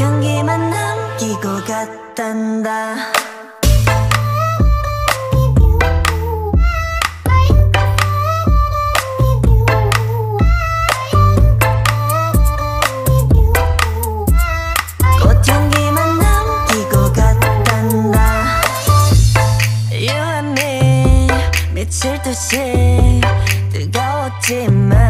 향기만 남기고 갔단다. You and me, 미칠 듯이 뜨거웠지만